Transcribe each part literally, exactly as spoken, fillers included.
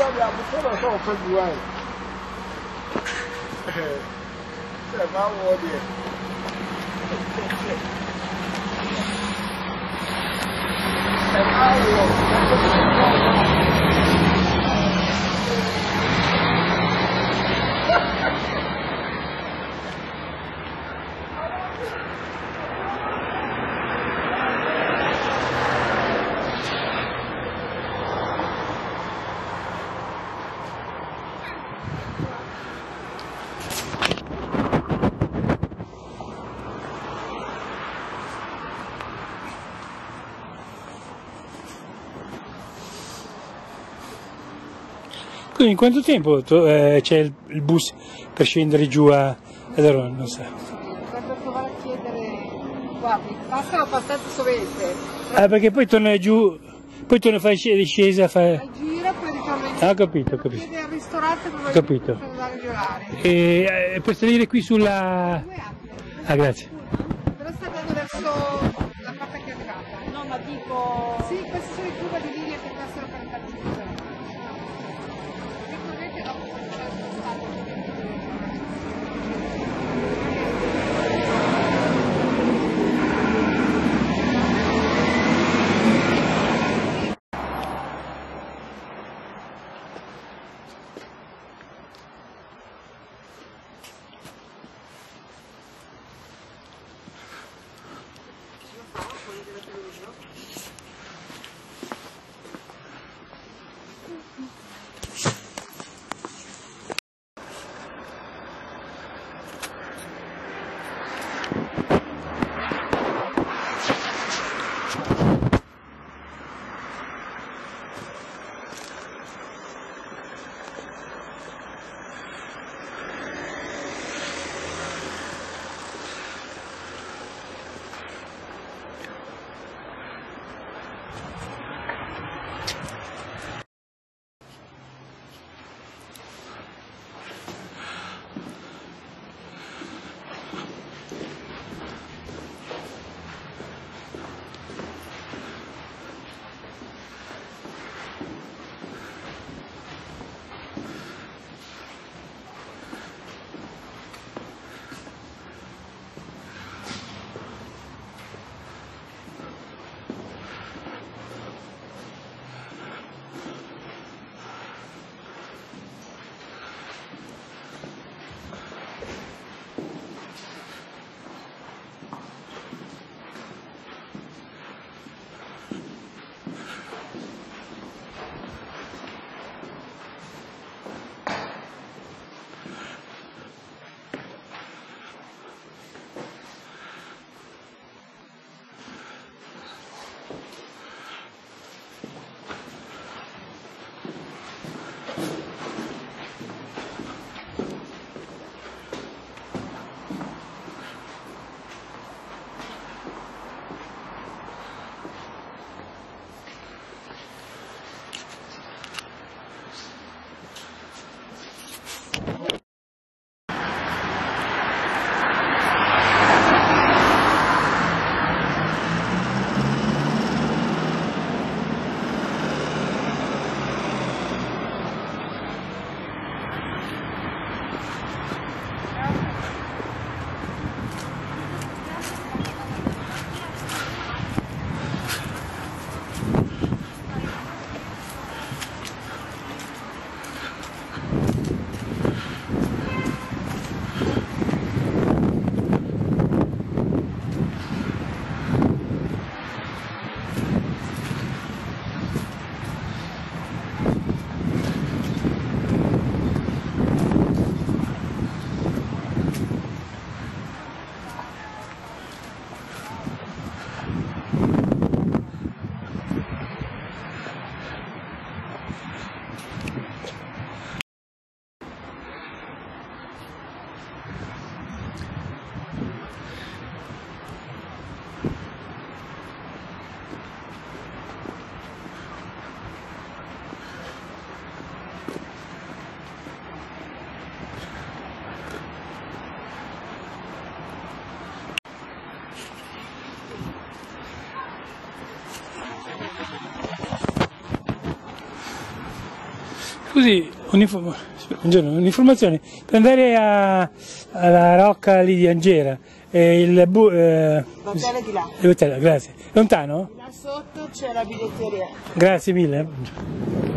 abbiamo solo solo per due. Se va vuol dire. In quanto tempo eh, c'è il, il bus per scendere giù a, a Darone? Non so. Devo provare a chiedere, guardi, passa abbastanza sovente. Ah, perché poi torna giù, poi torna a fare discesa, fai... a gira, poi ritorna. Ah, ho capito, ho capito. Chiede al ristorante per capito. E eh, per salire qui sulla... Ah, grazie. Però sta andando verso la parte che è arrivata. No, ma tipo... Sì, queste sono le curve di linea che passano per la giù. Scusi, un'informazione, per andare a, alla Rocca lì di Angera, eh, il bu, eh, l'hotel di là. L'hotel, grazie. Lontano? Là sotto c'è la biglietteria. Grazie mille.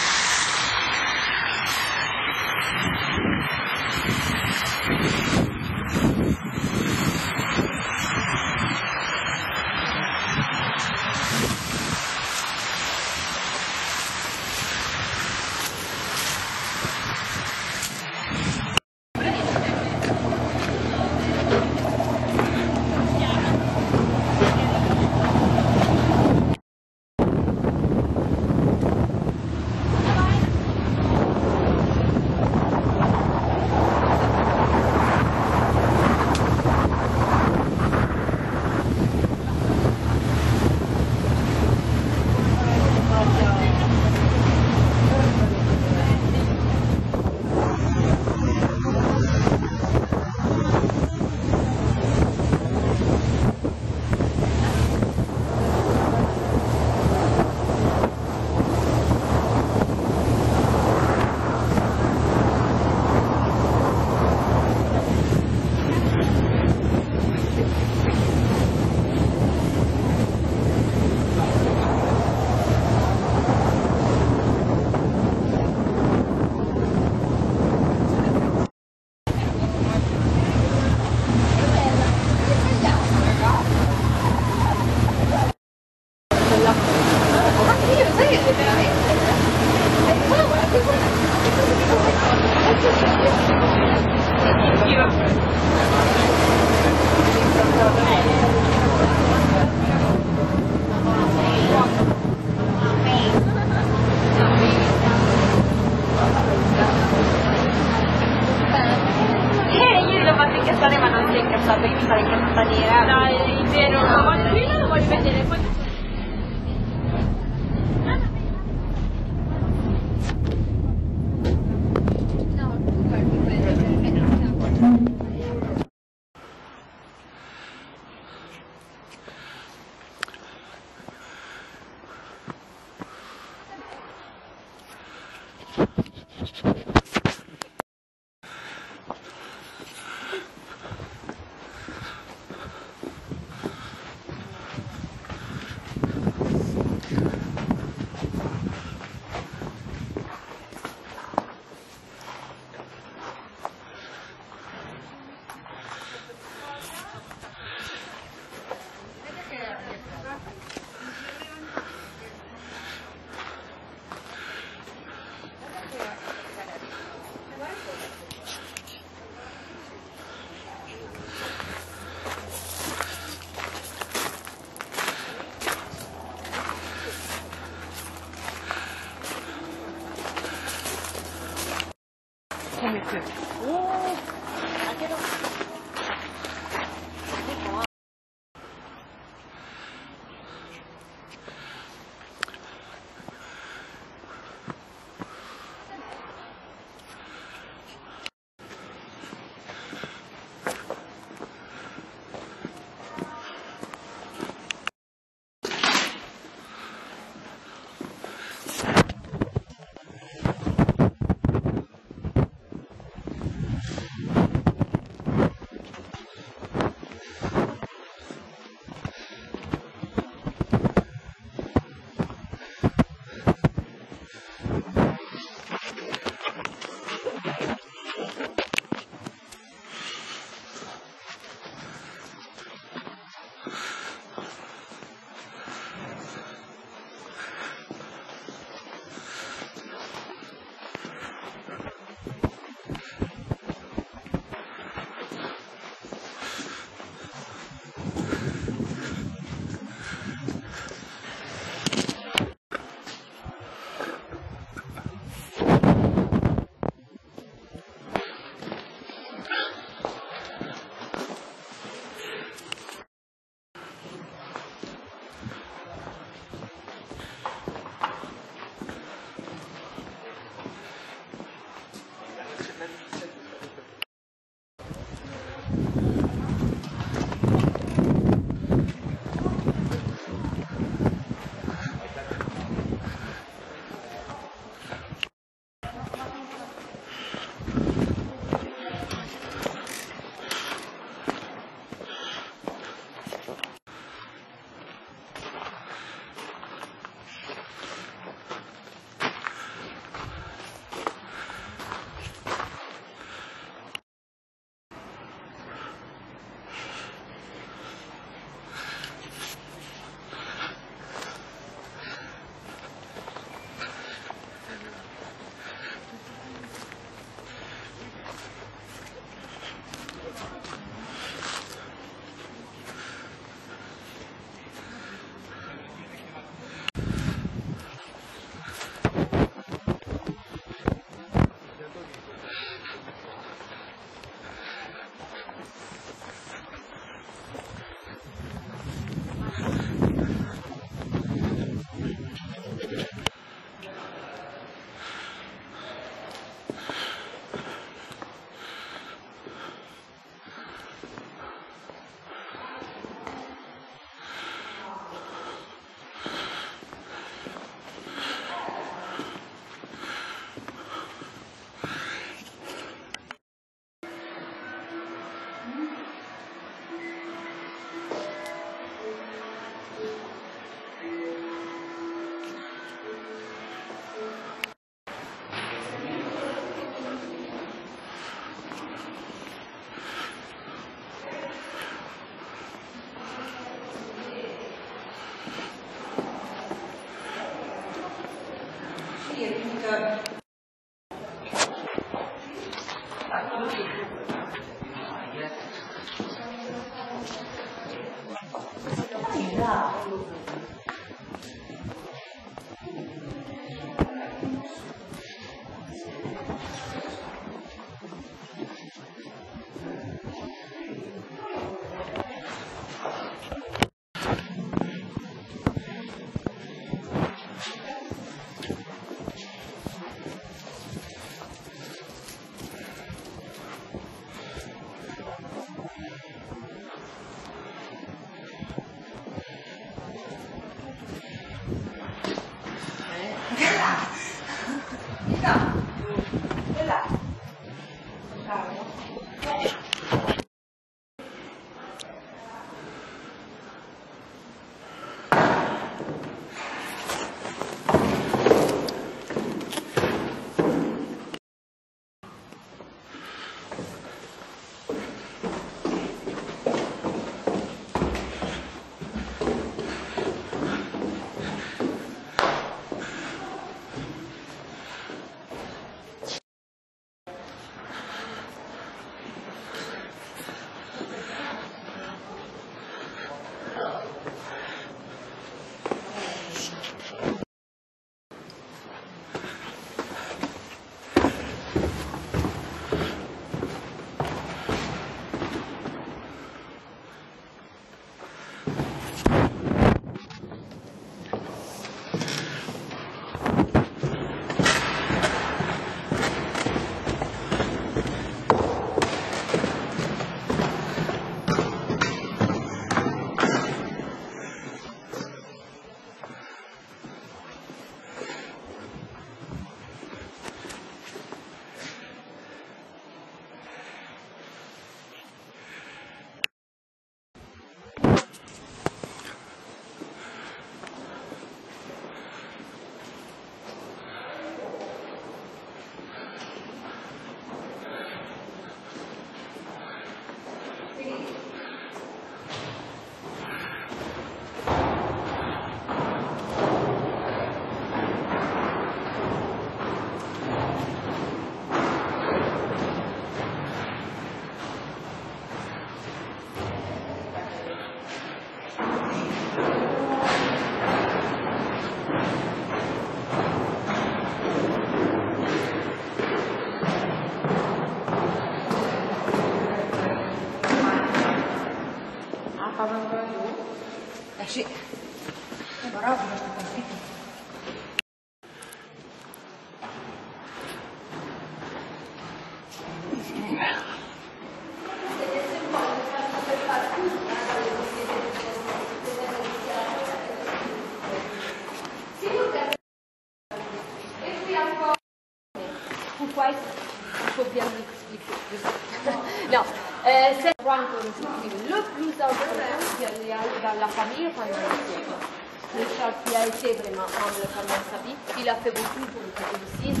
Il a fait beaucoup pour le Tunisie,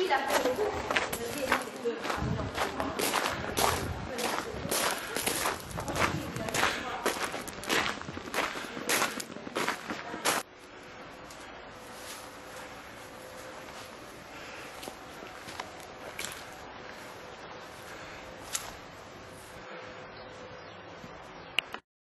il a fait beaucoup.